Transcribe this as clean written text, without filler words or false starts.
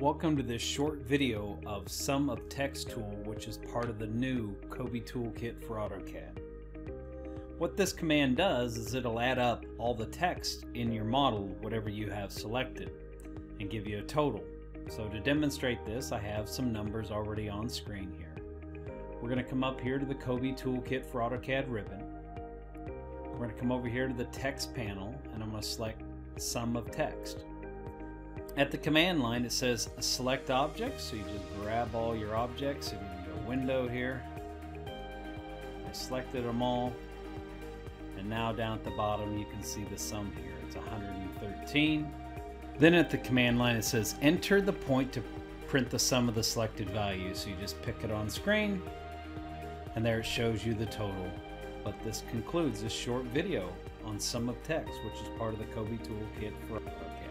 Welcome to this short video of Sum of Text tool, which is part of the new Kobi Toolkit for AutoCAD. What this command does is it'll add up all the text in your model, whatever you have selected, and give you a total. So to demonstrate this, I have some numbers already on screen here. We're going to come up here to the Kobi Toolkit for AutoCAD ribbon. We're going to come over here to the text panel, and I'm going to select Sum of Text. At the command line, it says select objects, so you just grab all your objects. And you go window here. I selected them all, and now down at the bottom you can see the sum here. It's 113. Then at the command line it says enter the point to print the sum of the selected values. So you just pick it on screen, and there it shows you the total. But this concludes this short video on Sum of Text, which is part of the Kobi Toolkit for AutoCAD.